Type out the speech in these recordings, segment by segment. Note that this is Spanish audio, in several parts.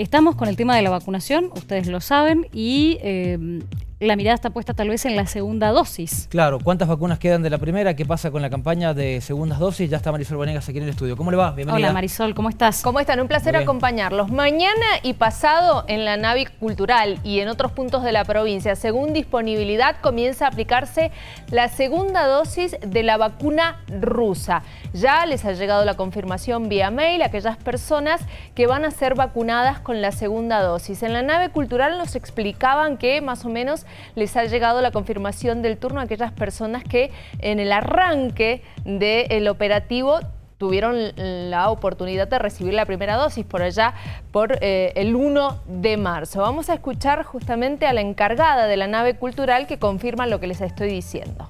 Estamos con el tema de la vacunación, ustedes lo saben, y la mirada está puesta tal vez en la segunda dosis. Claro, ¿cuántas vacunas quedan de la primera? ¿Qué pasa con la campaña de segundas dosis? Ya está Marisol Vanegas aquí en el estudio. ¿Cómo le va? Bienvenida. Hola Marisol, ¿cómo estás? ¿Cómo están? Un placer acompañarlos. Mañana y pasado en la Navi Cultural y en otros puntos de la provincia, según disponibilidad, comienza a aplicarse la segunda dosis de la vacuna rusa. Ya les ha llegado la confirmación vía mail a aquellas personas que van a ser vacunadas con la segunda dosis. En la Navi Cultural nos explicaban que más o menos les ha llegado la confirmación del turno a aquellas personas que en el arranque del operativo tuvieron la oportunidad de recibir la primera dosis por allá por el 1 de marzo. Vamos a escuchar justamente a la encargada de la Navi Cultural que confirma lo que les estoy diciendo.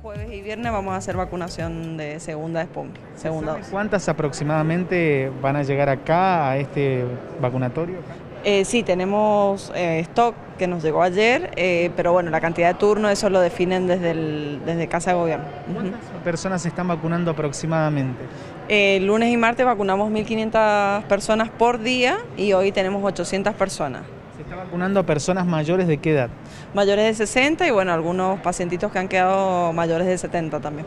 Jueves y viernes vamos a hacer vacunación de segunda de Sputnik, segunda dosis. ¿Cuántas aproximadamente van a llegar acá a este vacunatorio? Sí, tenemos stock que nos llegó ayer, pero bueno, la cantidad de turnos eso lo definen desde Casa de Gobierno. ¿Cuántas personas se están vacunando aproximadamente? Lunes y martes vacunamos 1.500 personas por día y hoy tenemos 800 personas. ¿Se está vacunando a personas mayores de qué edad? Mayores de 60 y bueno, algunos pacientitos que han quedado mayores de 70 también.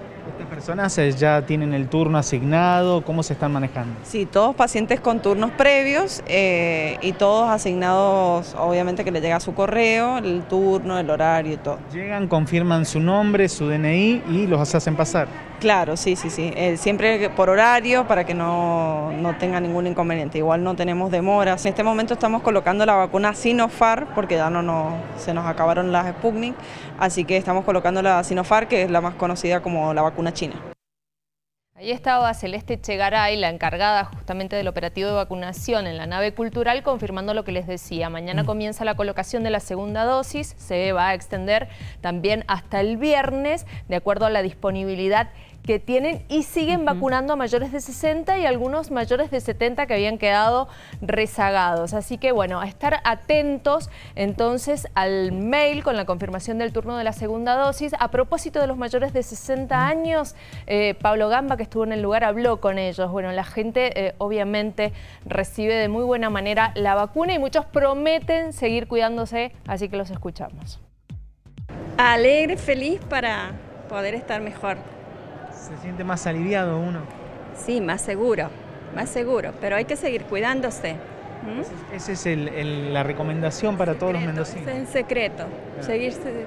¿Personas ya tienen el turno asignado? ¿Cómo se están manejando? Sí, todos pacientes con turnos previos y todos asignados, obviamente que le llega su correo, el turno, el horario y todo. Llegan, confirman su nombre, su DNI y los hacen pasar. Claro, sí, sí, sí. Siempre por horario para que no tenga ningún inconveniente. Igual no tenemos demoras. En este momento estamos colocando la vacuna Sinopharm porque ya se nos acabaron las Sputnik, así que estamos colocando la Sinopharm, que es la más conocida como la vacuna china. Ahí estaba Celeste Chegaray, la encargada justamente del operativo de vacunación en la Navi Cultural, confirmando lo que les decía. Mañana comienza la colocación de la segunda dosis, se va a extender también hasta el viernes, de acuerdo a la disponibilidad que tienen, y siguen vacunando a mayores de 60 y algunos mayores de 70 que habían quedado rezagados. Así que bueno, a estar atentos entonces al mail con la confirmación del turno de la segunda dosis. A propósito de los mayores de 60 años, Pablo Gamba, que estuvo en el lugar, habló con ellos. Bueno, la gente obviamente recibe de muy buena manera la vacuna y muchos prometen seguir cuidándose, así que los escuchamos. Alegre, feliz para poder estar mejor. ¿Se siente más aliviado uno? Sí, más seguro, pero hay que seguir cuidándose. ¿Mm? Esa es la recomendación para todos los mendocinos. Es el secreto, claro. Seguirse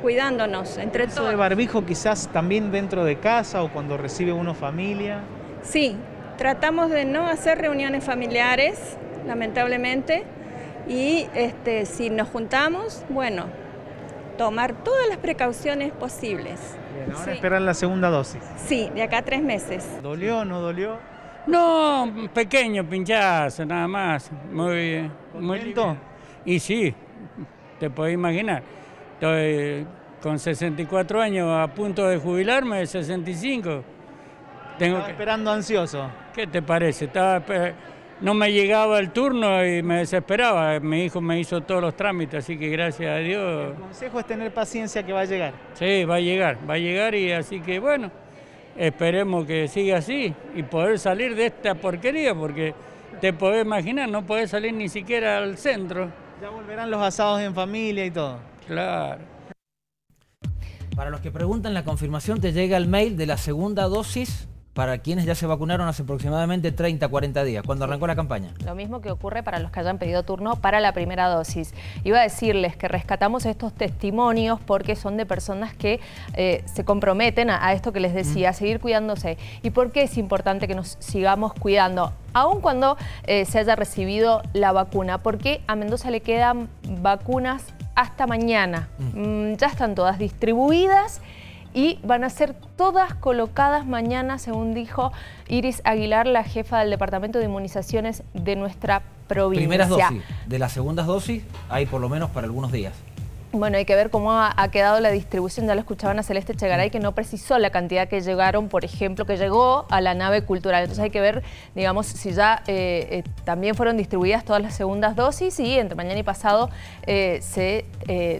cuidándonos entre todos. Eso de barbijo quizás también dentro de casa o cuando recibe uno familia. Sí, tratamos de no hacer reuniones familiares, lamentablemente, y si nos juntamos, bueno, tomar todas las precauciones posibles. Bien, ahora esperan la segunda dosis. Sí, de acá a 3 meses. ¿Dolió o no dolió? No, pequeño pinchazo, nada más. Muy, muy lindo. Y sí, te podés imaginar. Estoy con 64 años, a punto de jubilarme de 65. Estaba esperando ansioso. ¿Qué te parece? No me llegaba el turno y me desesperaba. Mi hijo me hizo todos los trámites, así que gracias a Dios. El consejo es tener paciencia, que va a llegar. Sí, va a llegar, y así que bueno, esperemos que siga así y poder salir de esta porquería, porque te podés imaginar, no podés salir ni siquiera al centro. Ya volverán los asados en familia y todo. Claro. Para los que preguntan, la confirmación te llega al mail de la segunda dosis para quienes ya se vacunaron hace aproximadamente 30, 40 días, cuando arrancó la campaña. Lo mismo que ocurre para los que hayan pedido turno para la primera dosis. Iba a decirles que rescatamos estos testimonios porque son de personas que se comprometen a esto que les decía, a seguir cuidándose. ¿Y por qué es importante que nos sigamos cuidando? Aun cuando se haya recibido la vacuna, porque a Mendoza le quedan vacunas hasta mañana. Ya están todas distribuidas y van a ser todas colocadas mañana, según dijo Iris Aguilar, la jefa del Departamento de Inmunizaciones de nuestra provincia. Primeras dosis, de las segundas dosis hay por lo menos para algunos días. Bueno, hay que ver cómo ha quedado la distribución. Ya lo escuchaban a Celeste Chegaray, que no precisó la cantidad que llegaron, por ejemplo, que llegó a la nave cultural. Entonces hay que ver, digamos, si ya también fueron distribuidas todas las segundas dosis y entre mañana y pasado se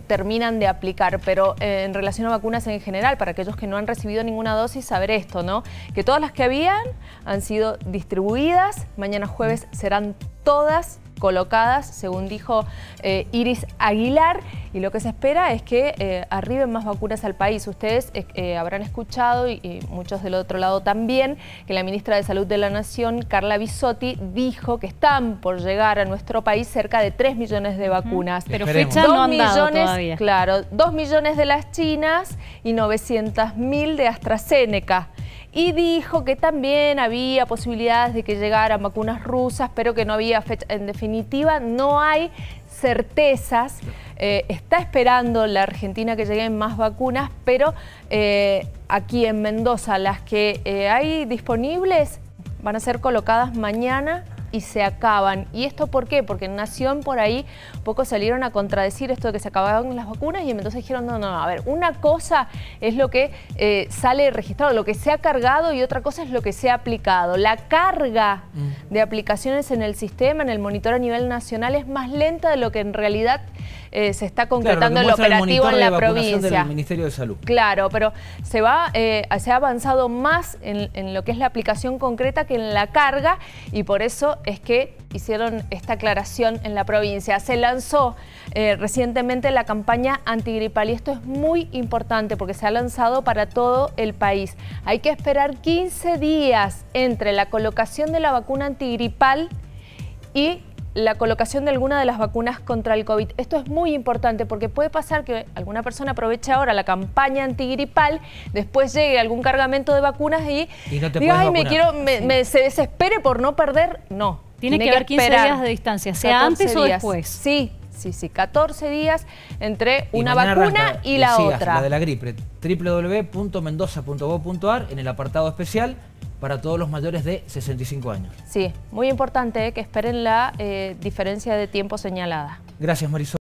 terminan de aplicar. Pero en relación a vacunas en general, para aquellos que no han recibido ninguna dosis, saber esto, ¿no? Que todas las que habían han sido distribuidas. Mañana jueves serán todas colocadas, según dijo Iris Aguilar, y lo que se espera es que arriben más vacunas al país. Ustedes habrán escuchado, y muchos del otro lado también, que la ministra de Salud de la Nación, Carla Bisotti, dijo que están por llegar a nuestro país cerca de 3 millones de vacunas. Pero fecha no han dado todavía. Claro, 2 millones de las chinas y 900.000 de AstraZeneca. Y dijo que también había posibilidades de que llegaran vacunas rusas, pero que no había fecha. En definitiva, no hay certezas. Está esperando la Argentina que lleguen más vacunas, pero aquí en Mendoza las que hay disponibles van a ser colocadas mañana y se acaban. ¿Y esto por qué? Porque en Nación por ahí pocos salieron a contradecir esto de que se acababan las vacunas y entonces dijeron, no, no, a ver, una cosa es lo que sale registrado, lo que se ha cargado, y otra cosa es lo que se ha aplicado. La carga de aplicaciones en el sistema, en el monitor a nivel nacional, es más lenta de lo que en realidad se está concretando en lo operativo en la provincia. Del Ministerio de Salud. Claro, pero se ha avanzado más en lo que es la aplicación concreta que en la carga, y por eso es que hicieron esta aclaración en la provincia. Se lanzó recientemente la campaña antigripal y esto es muy importante porque se ha lanzado para todo el país. Hay que esperar 15 días entre la colocación de la vacuna antigripal y la colocación de alguna de las vacunas contra el COVID. Esto es muy importante porque puede pasar que alguna persona aproveche ahora la campaña antigripal, después llegue algún cargamento de vacunas y no te diga, ay, se desespere por no perder. No, tiene que haber 15 días de distancia, sea antes días o después. Sí, 14 días entre una vacuna y la otra. La de la gripe, www.mendoza.gov.ar, en el apartado especial, para todos los mayores de 65 años. Sí, muy importante que esperen la diferencia de tiempo señalada. Gracias, Marisol.